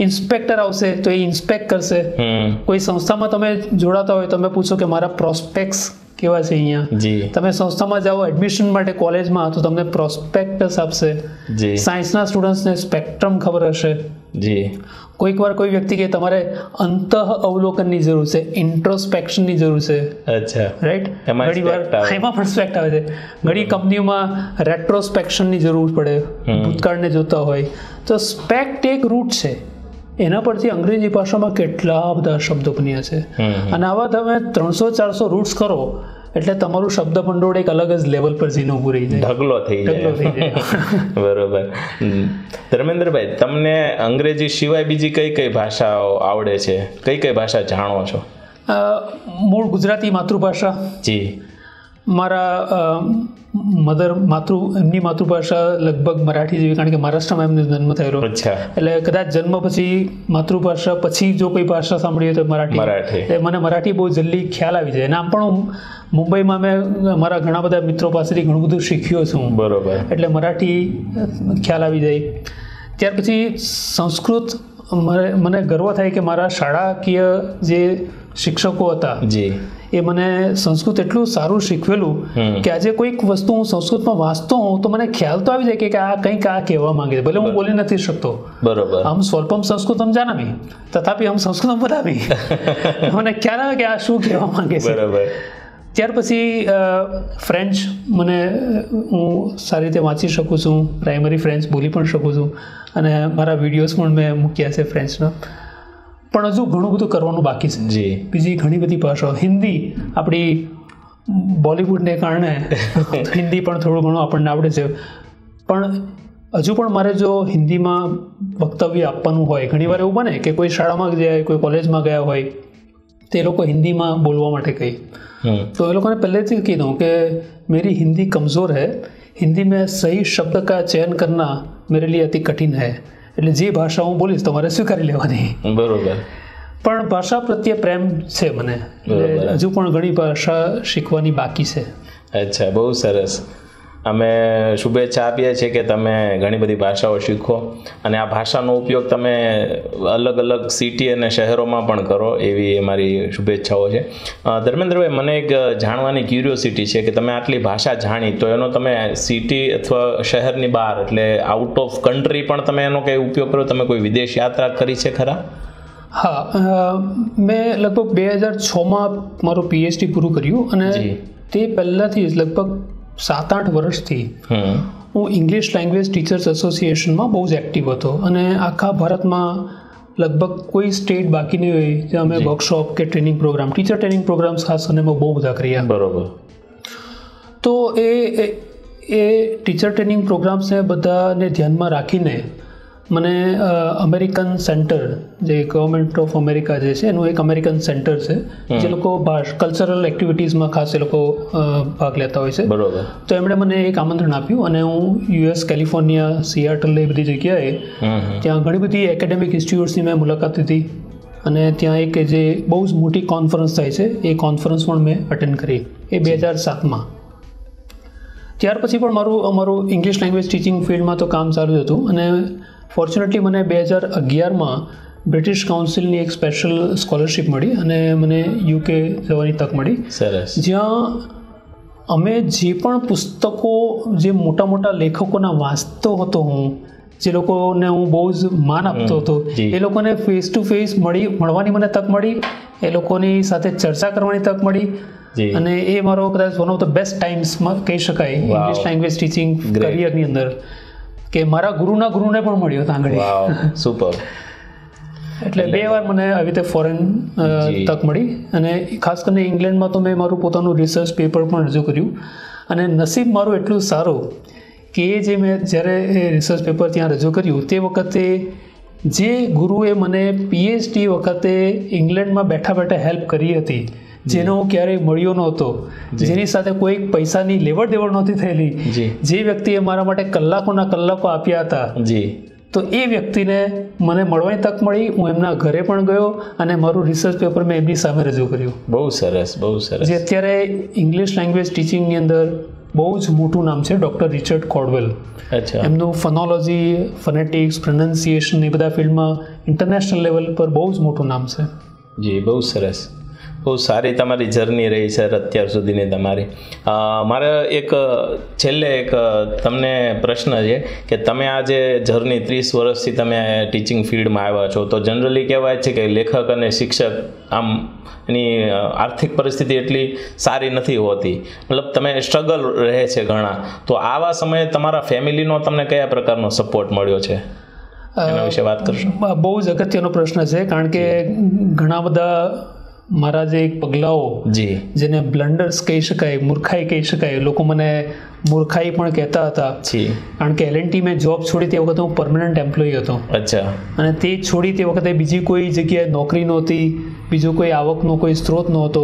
इन्स्पेक्टर आवशे तो ए इन्स्पेक्ट करशे। कोई संस्थामां तमे जोड़ाता होय तमे पूछो कि मारा प्रोस्पेक्ट्स केवा छे अहींया तमे संस्थामां जाओ एडमिशन माटे कॉलेजमां तो तमने प्रोस्पेक्टस आपशे। सायन्सना स्टुडंट्सने स्पेक्ट्रम खबर हशे जी। कोईकवार कोई व्यक्ति के तमारे अंत अवलोकन की जरूर है इंट्रोस्पेक्शन की जरूर है। अच्छा राइट घणी वार एमां पण स्पेक्ट आवे छे घणी कंपनीओं में रेट्रोस्पेक्शन की जरूर पड़े भूतकाळने जोता होय तो स्पेक्ट एक रूट है एना परथी अंग्रेजी भाषा में केटला बधा शब्दों बन्या छे अने आवा तमे 300-400 रूट्स करो एटले तमारुं शब्द भंडोळ एक अलग ज लेवल पर जीनो ऊभुं रही जाए ढगलो थई जाए। बरोबर धर्मेंद्रभाई तमने अंग्रेजी सिवाय बीजी कई कई भाषाओ आवड़े छे कई कई भाषा जाणो छो? मूळ गुजराती मातृभाषा जी मारा मदर मातृ एमनी मातृभाषा लगभग मराठी जेवी कारण के महाराष्ट्र में एमनो जन्म थयो। अच्छा એટલે કદાચ જન્મ પછી માતૃભાષા પછી જો કોઈ ભાષા સાંભળી હોય તો મરાઠી એટલે મને મરાઠી બહુ જલ્દી ખ્યાલ આવી જાય અને આમ પણ મુંબઈમાં મેં મારા ઘણા બધા મિત્રો પાસેથી ઘણું બધું શીખ્યો છું। બરોબર એટલે મરાઠી ખ્યાલ આવી જાય ત્યાર પછી સંસ્કૃત મને ગર્વ થાય કે મારા શાળાકીય જે શિક્ષકો હતા જી એ મને સંસ્કૃત એટલું સારું શીખવેલું કે આજે કોઈક વસ્તુ હું સંસ્કૃતમાં વાંચતો હોઉં તો મને ખ્યાલ તો આવી જાય કે આ કંઈક આ કહેવા માંગે છે ભલે હું બોલી નથી શકતો। બરોબર હમ સ્વલ્પમ સંસ્કૃતમ જાનામી તથાપિ હમ સંસ્કૃતમ વદામી મને ખ્યાલ આવે કે આ શું કહેવા માંગે છે। બરોબર ત્યાર પછી ફ્રેન્ચ મને હું સારી રીતે વાંચી શકું છું પ્રાઇમરી ફ્રેન્ચ બોલી પણ શકું છું અને મારા વિડીયોઝ પણ મેં મૂક્યા છે ફ્રેન્ચના પણ હજુ ઘણું બધું કરવાનું બાકી છે જી। બીજી ઘણી બધી ભાષાઓ હિન્દી આપણી બોલિવૂડને કારણે હિન્દી પણ થોડું ઘણું આપણને આવડે છે પણ હજુ પણ મારે જો હિન્દીમાં વક્તવ્ય આપવાનું હોય ઘણીવાર એવું બને કે કોઈ શાળામાં ગયા કોઈ કોલેજમાં ગયા હોય તે લોકો હિન્દીમાં બોલવા માટે કહે તો એ લોકોને પહેલેથી કીધું કે મેરી હિન્દી કમજોર હૈ हिंदी में सही शब्द का चयन करना मेरे लिए अति कठिन है એટલે જે ભાષા હું બોલીશ તમારે સ્વીકારી લેવાની, બરોબર. પણ ભાષા પ્રત્યે પ્રેમ છે મને, હજુ પણ ઘણી ભાષા શીખવાની બાકી છે. અચ્છા, બહુ સરસ. અમે શુભેચ્છા આપીએ છીએ કે તમે ઘણી બધી ભાષાઓ શીખો અને આ ભાષાનો ઉપયોગ તમે અલગ અલગ સિટી અને શહેરોમાં પણ કરો એવી અમારી શુભેચ્છાઓ છે. ધર્મેન્દ્રભાઈ, મને એક જાણવાની ક્યુરિયોસિટી છે કે તમે આટલી ભાષા જાણી તો એનો તમે સિટી અથવા શહેરની બહાર એટલે આઉટ ઓફ કન્ટ્રી પણ તમે એનો કંઈ ઉપયોગ કરો? તમે કોઈ વિદેશ યાત્રા કરી છે ખરા? હા, મેં લગભગ 2006માં મારું પીએચડી પૂરું કર્યું અને તે પહેલાંથી જ લગભગ 7-8 વર્ષથી હું ઇંગ્લિશ લેંગ્વેજ ટીચર્સ એસોસિએશનમાં બહુ જ એક્ટિવ હતો અને આખા ભારતમાં લગભગ કોઈ સ્ટેટ બાકી નહીં હોય જ્યાં અમે વર્કશોપ કે training program, teacher training programs ખાસ અને અમે બહુ બધા કર્યા. બરાબર. તો એ ટીચર ટ્રેનિંગ પ્રોગ્રામ્સને બધાને ધ્યાનમાં રાખીને મને અમેરિકન સેન્ટર, જે ગવર્મેન્ટ ઓફ અમેરિકા જે છે એનું એક અમેરિકન સેન્ટર છે જે લોકો કલ્ચરલ એક્ટિવિટીઝમાં ખાસ એ લોકો ભાગ લેતા હોય છે. બરાબર. તો એમણે મને એક આમંત્રણ આપ્યું અને હું યુએસ, કેલિફોર્નિયા, સિયાટલ એ બધી જગ્યાએ ત્યાં ઘણી બધી એકેડેમિક ઇન્સ્ટિટ્યૂટ્સની મેં મુલાકાત લીધી અને ત્યાં એક જે બહુ જ મોટી કોન્ફરન્સ થાય છે એ કોન્ફરન્સ પણ મેં અટેન્ડ કરી એ 2007માં. ત્યાર પછી પણ અમારું ઇંગ્લિશ લેંગ્વેજ ટીચિંગ ફિલ્ડમાં તો કામ ચાલુ જ હતું અને ફોર્ચ્યુનેટલી મને 2011માં બ્રિટિશ કાઉન્સિલની એક સ્પેશિયલ સ્કોલરશીપ મળી અને મને યુકે જવાની તક મળી. સરસ. જ્યાં અમે જે પણ પુસ્તકો, જે મોટા મોટા લેખકોના વાંચતો હતો હું, જે લોકોને હું બહુ જ માન આપતો હતો, એ લોકોને ફેસ ટુ ફેસ મળવાની મને તક મળી, એ લોકોની સાથે ચર્ચા કરવાની તક મળી અને એ મારો કદાચ વન ઓફ ધ બેસ્ટ ટાઈમ્સમાં કહી શકાય ઇંગ્લિશ લેંગ્વેજ ટીચિંગ કરિયરની અંદર, કે મારા ગુરુના ગુરુને પણ મળ્યો ત્યાં. સુપર. એટલે બે વાર મને આવી રીતે ફોરેન તક મળી અને ખાસ કરીને ઇંગ્લેન્ડમાં તો મેં મારું પોતાનું રિસર્ચ પેપર પણ રજૂ કર્યું અને નસીબ મારું એટલું સારું કે જે મેં જ્યારે રિસર્ચ પેપર ત્યાં રજૂ કર્યું તે વખતે જે ગુરુએ મને પીએચડી વખતે ઇંગ્લેન્ડમાં બેઠા બેઠા હેલ્પ કરી હતી, જેનો હું ક્યારેય મળ્યો નહોતો, જેની સાથે કોઈ પૈસાની લેવડ દેવડ નહોતી થયેલી, જે વ્યક્તિએ મારા માટે કલાકોના કલાકો આપ્યા હતા, તો એ વ્યક્તિને મને મળવાની તક મળી. હું એમના ઘરે પણ ગયો અને મારું રિસર્ચ પેપર મેં એમની સામે રજૂ કર્યું. બહુ સરસ, બહુ સરસ. જે અત્યારે ઇંગ્લિશ લેંગ્વેજ ટીચિંગની અંદર બહુ જ મોટું નામ છે ડૉક્ટર રિચર્ડ કોડવેલ. અચ્છા. એમનું ફોનોલોજી, ફોનેટિક્સ, પ્રોનન્સિએશન એ બધા ફિલ્ડમાં ઇન્ટરનેશનલ લેવલ પર બહુ જ મોટું નામ છે. જી, બહુ સરસ. બહુ સારી તમારી જર્ની રહી સર અત્યાર સુધીની તમારી. મારે એક છેલ્લે એક તમને પ્રશ્ન છે કે તમે આ જે જર્ની 30 વર્ષથી તમે ટીચિંગ ફિલ્ડમાં આવ્યા છો, તો જનરલી કહેવાય છે કે લેખક અને શિક્ષક આમ એની આર્થિક પરિસ્થિતિ એટલી સારી નથી હોતી, મતલબ તમે સ્ટ્રગલ રહે છે ઘણા, તો આવા સમયે તમારા ફેમિલીનો તમને કયા પ્રકારનો સપોર્ટ મળ્યો છે એના વિશે વાત કરશો? બહુ જ અગત્યનો પ્રશ્ન છે કારણ કે ઘણા બધા મારા જે પગલાઓ, જેને બ્લન્ડર્સ કહી શકાય, મૂર્ખાઈ કહી શકાય, લોકો મને મૂર્ખાઈ પણ કહેતા હતા કારણ કે એલએનટી મેં જોબ છોડી તે વખતે હું પરમનન્ટ એમ્પ્લોય હતો. અચ્છા. અને તે છોડી તે વખતે બીજી કોઈ જગ્યાએ નોકરી નહોતી, બીજો કોઈ આવકનો કોઈ સ્ત્રોત નહોતો,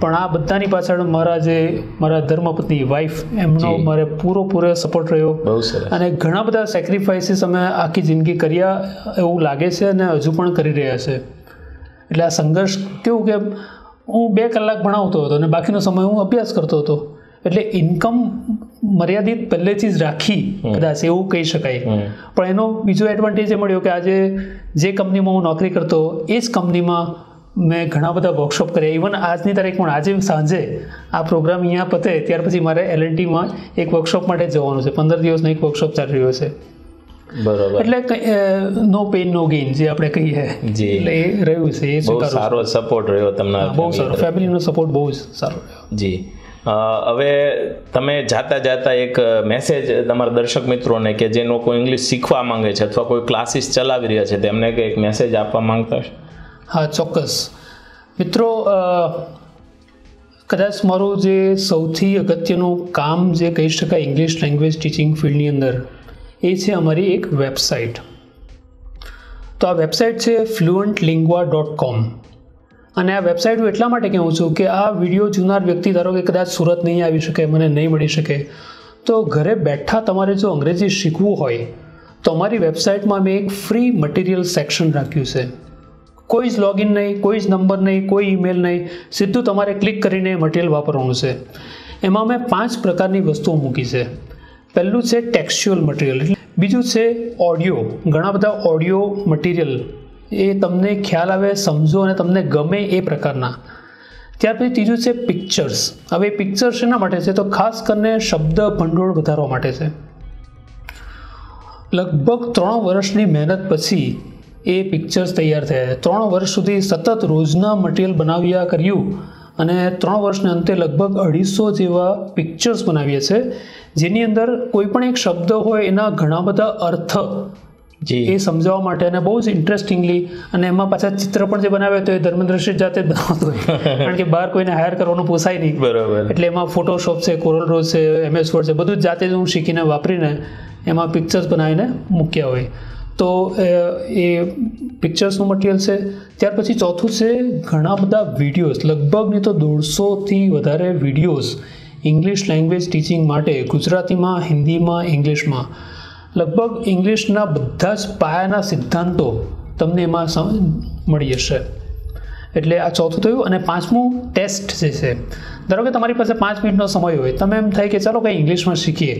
પણ આ બધાની પાછળ મારા જે મારા ધર્મપત્ની વાઇફ, એમનો મારે પૂરેપૂરો સપોર્ટ રહ્યો અને ઘણા બધા સેક્રિફાઇસીસ અમે આખી જિંદગી કર્યા એવું લાગે છે અને હજુ પણ કરી રહ્યા છે. એટલે આ સંઘર્ષ કેવું કે હું 2 કલાક ભણાવતો હતો અને બાકીનો સમય હું અભ્યાસ કરતો હતો, એટલે ઇન્કમ મર્યાદિત પહેલેથી જ રાખી કદાચ એવું કહી શકાય. પણ એનો બીજો એડવાન્ટેજ એ મળ્યો કે આજે જે કંપનીમાં હું નોકરી કરતો એ જ કંપનીમાં મેં ઘણા બધા વર્કશોપ કર્યા. ઇવન આજની તારીખ પણ, આજે સાંજે આ પ્રોગ્રામ અહીંયા પતે ત્યાર પછી મારે એલએનટીમાં એક વર્કશોપ માટે જવાનું છે, 15 દિવસનો એક વર્કશોપ ચાલી રહ્યો છે. બરોબર. એટલે નો પેઇન નો ગેઇન જે આપણે કહીએ, એટલે એ રહ્યું છે. એ બહુ સારો સપોર્ટ રહ્યો તમને? બહુ સારો, ફેમિલીનો સપોર્ટ બહુ જ સારો રહ્યો. જી. હવે તમે જાતા જાતા એક મેસેજ તમારા દર્શક મિત્રોને કે જે લોકો ઇંગ્લિશ શીખવા માંગે છે અથવા કોઈ ક્લાસીસ ચલાવી રહ્યા છે તેમને કંઈક મેસેજ આપવા માંગતા હશે? હા, ચોક્કસ. મિત્રો, કદાચ મારું જે સૌથી અગત્યનું કામ જે કહી શકાય ઇંગ્લિશ લેંગ્વેજ ટીચિંગ ફિલ્ડની અંદર એ છે અમારી એક વેબસાઇટ. તો આ વેબસાઇટ છે fluentlingua.com અને આ વેબસાઇટ હું એટલા માટે કહું છું કે આ વિડીયો જોનાર વ્યક્તિ, ધારો કે કદાચ સુરત નહીં આવી શકે, મને નહીં મળી શકે, તો ઘરે બેઠા તમારે જો અંગ્રેજી શીખવું હોય तो अमारी वेबसाइट में अमे एक फ्री मटीरियल सेक्शन राख्यू छे। कोई ज लॉगिन नहीं, कोई ज नंबर नहीं, कोई ईमेल नहीं, सीधू तमारे क्लिक करीने मटीरियल वापरवानुं छे। एमां अमे 5 प्रकारनी वस्तुओं मूकी छे। पहलू छे टेक्स्च्युअल मटीरियल, बीजू छे ऑडियो, घणा बधा ऑडियो मटीरियल ए तमने ख्याल आवे, समझो अने तमने गमे ए प्रकारना। त्यार पछी तीजू छे पिक्चर्स। हवे पिक्चर्स शेना माटे छे, तो खास करीने शब्द भंडोळ वधारवा माटे छे। लगभग 3 वर्षनी मेहनत पछी ए पिक्चर्स तैयार थया। 3 वर्ष सुधी सतत रोजना मटीरियल बनाव्या कर्यु અને 3 વર્ષના અંતે લગભગ 250 જેવા પિક્ચર્સ બનાવીએ છે, જેની અંદર કોઈ પણ એક શબ્દ હોય એના ઘણા બધા અર્થ જે એ સમજાવવા માટે, અને બહુ જ ઇન્ટરેસ્ટિંગલી, અને એમાં પાછા ચિત્ર પણ જે બનાવ્યા તો એ ધર્મેન્દ્ર શેઠ જાતે બનાવતો હોય, કારણ કે બહાર કોઈને હાયર કરવાનું પોસાય નહીં, બરાબર. એટલે એમાં ફોટોશોપ છે, કોરલ ડ્રો છે, MS Word છે, બધું જાતે જ હું શીખીને વાપરીને એમાં પિક્ચર્સ બનાવીને મૂક્યા હોય। तो ये पिक्चर्स मटीरियल है। त्यार पछी चौथुं से घणा बधा विडियोज, लगभग नहीं तो 150 वधारे विडियोज इंग्लिश लैंग्वेज टीचिंग माटे, गुजराती में, हिंदी में, इंग्लिश में, लगभग इंग्लिशना बधा ज पायाना सिद्धांतों तमने एमां मळी जशे। एटले आ चौथुं थयुं। अने पांचमुं टेस्ट जे छे। धारो के तमारी पासे 5 मिनिटनो समय होय, तमे एम थाय के चलो कंई इंग्लिशमां शीखीए,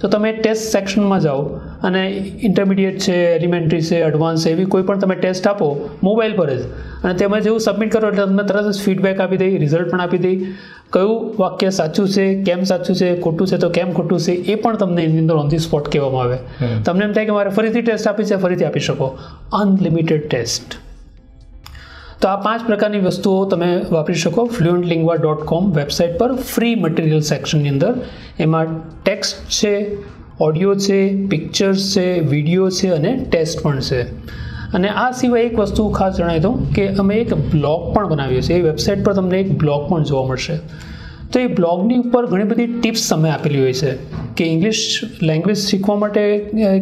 तो तमे टेस्ट सेक्शन में जाओ अने इंटरमीडिएट से, एलिमेंटरी से, एडवांस एवी कोईपण तमे टेस्ट आपो मोबाइल पर ज, अने तेमां जेवुं सबमिट करो एटले तमने तरत ज फीडबेक आपी दे, रिजल्ट पण आपी दे, क्यु वाक्य साचुं छे, केम साचुं छे, खोटुं छे तो केम खोटुं छे, ए पण तमने एनी अंदर ऑन धी स्पोट कहेवामां आवे। तमने एम थाय के मारे फरीथी टेस्ट आपी छे, फरीथी आपी शको। Unlimited test. तो आ 5 प्रकारनी वस्तुओ तमे वापरी शको fluentlingua.com वेबसाइट पर, फ्री मटीरियल सेक्शननी अंदर। एमां टेक्स्ट छे, ऑडियो छे, पिक्चर्स छे, विडियो छे अने टेस्ट पण छे। अने आ सिवाय एक वस्तु खास जणावी दऊं के अमे एक ब्लॉग पण बनाव्यो छे। ए वेबसाइट पर तमने एक ब्लॉग पण जोवा मळशे। तो ये ब्लॉगनी उपर घणी बधी टिप्स तमे आपेली होय छे के इंग्लिश लैंग्वेज शीखवा माटे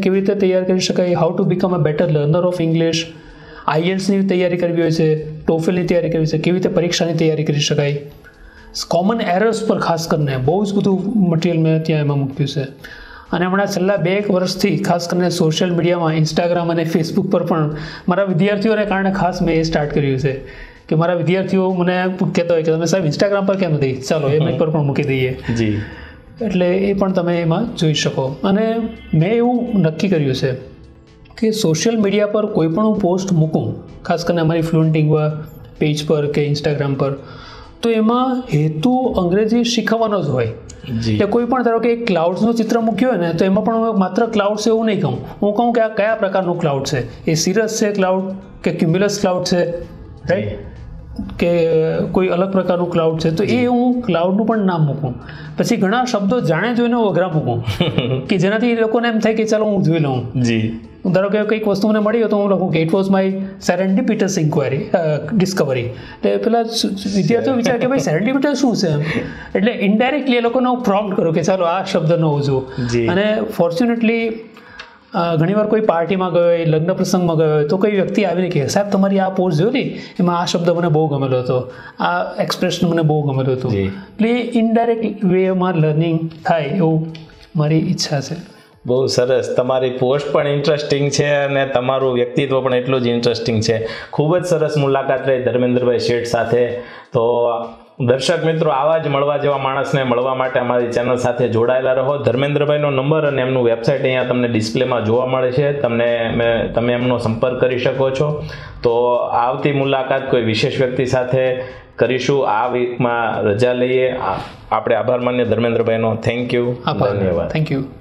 केवी रीते तैयार करी शकाय, how to become a better learner of English, IELTS तैयारी करवी होय छे, टोफेलनी तैयारी करवी छे, केवी रीते परीक्षानी तैयारी करी शकाय, कॉमन एरर्स पर खास करीने बहु ज बधुं मटीरियल में त्यां एमां मूक्युं छे। अने हमणां छेल्ला 2 वर्षथी खास करीने सोशियल मीडिया में, इंस्टाग्राम अने फेसबुक पर पण मारा विद्यार्थीओने कारणे खास मैं ए स्टार्ट कर्युं छे के मारा विद्यार्थीओ मने कहेता होय के तमे साहेब इंस्टाग्राम पर केम नथी, चलो एम पर पण मूकी दઈએ। जी, एटले ए पण तमे एमां जोई शको। अने मैं एवुं नक्की कर्युं छे कि सोशल मीडिया पर कोईपण हूँ पोस्ट मूकूँ, खास कर अमरी फ्लुएंटलिंगुआ पेज पर के इंस्टाग्राम पर, तो एम हेतु अंग्रेजी शीखवानो ज होय। એટલે કોઈપણ ધારો કે એક ક્લાઉડ્સનું ચિત્ર મૂક્યું હોય ને, તો એમાં પણ હું માત્ર ક્લાઉડ્સ એવું નહીં કહું, હું કહું કે આ કયા પ્રકારનું ક્લાઉડ છે, એ સિરસ છે ક્લાઉડ કે ક્યુમ્યુલસ ક્લાઉડ છે, રાઈટ, કે કોઈ અલગ પ્રકારનું ક્લાઉડ છે, તો એ હું ક્લાઉડનું પણ નામ મૂકું। પછી ઘણા શબ્દો જાણે જોઈને વઘરા મૂકું કે જેનાથી એ લોકોને એમ થાય કે ચાલો હું જોઈ લઉં। જી, ધારો કે કંઈક વસ્તુ મને મળી હોય તો હું લખું કે it was my serendipitous discovery, એટલે પેલા વિદ્યાર્થીઓ વિચારે કે ભાઈ સેરેન્ડિપિટસ શું છે એમ, એટલે ઇનડાયરેક્ટલી એ લોકોને હું પ્રોમ્પ્ટ કરું કે ચાલો આ શબ્દ ન હોજો। અને ફોર્ચ્યુનેટલી ઘણીવાર કોઈ પાર્ટીમાં ગયો હોય, લગ્ન પ્રસંગમાં ગયો હોય, તો કોઈ વ્યક્તિ આવીને કહે સાહેબ તમારી આ પોસ્ટ જોઈ લી, એમાં આ શબ્દ મને બહુ ગમેલો હતો, આ એક્સપ્રેશન મને બહુ ગમેલું હતું। એટલે ઇનડાયરેક્ટ વેમાં લર્નિંગ થાય એવું મારી ઈચ્છા છે। બહુ સરસ, તમારી પોસ્ટ પણ ઇન્ટરેસ્ટિંગ છે અને તમારું વ્યક્તિત્વ પણ એટલું જ ઇન્ટરેસ્ટિંગ છે। ખૂબ જ સરસ મુલાકાત રહી ધર્મેન્દ્રભાઈ શેઠ સાથે। તો દર્શક મિત્રો, આવા જ મળવા જેવા માણસને મળવા માટે અમારી ચેનલ સાથે જોડાયેલા રહો। ધર્મેન્દ્રભાઈનો નંબર અને એમનું વેબસાઇટ અહીંયા તમને ડિસ્પ્લેમાં જોવા મળે છે, તમે એમનો સંપર્ક કરી શકો છો। તો આવતી મુલાકાત કોઈ વિશેષ વ્યક્તિ સાથે કરીશું। આ વીકમાં રજા લઈએ આપણે। આભાર માન્ય ધર્મેન્દ્રભાઈનો, થેન્ક યુ, ધન્યવાદ, થેન્ક યુ।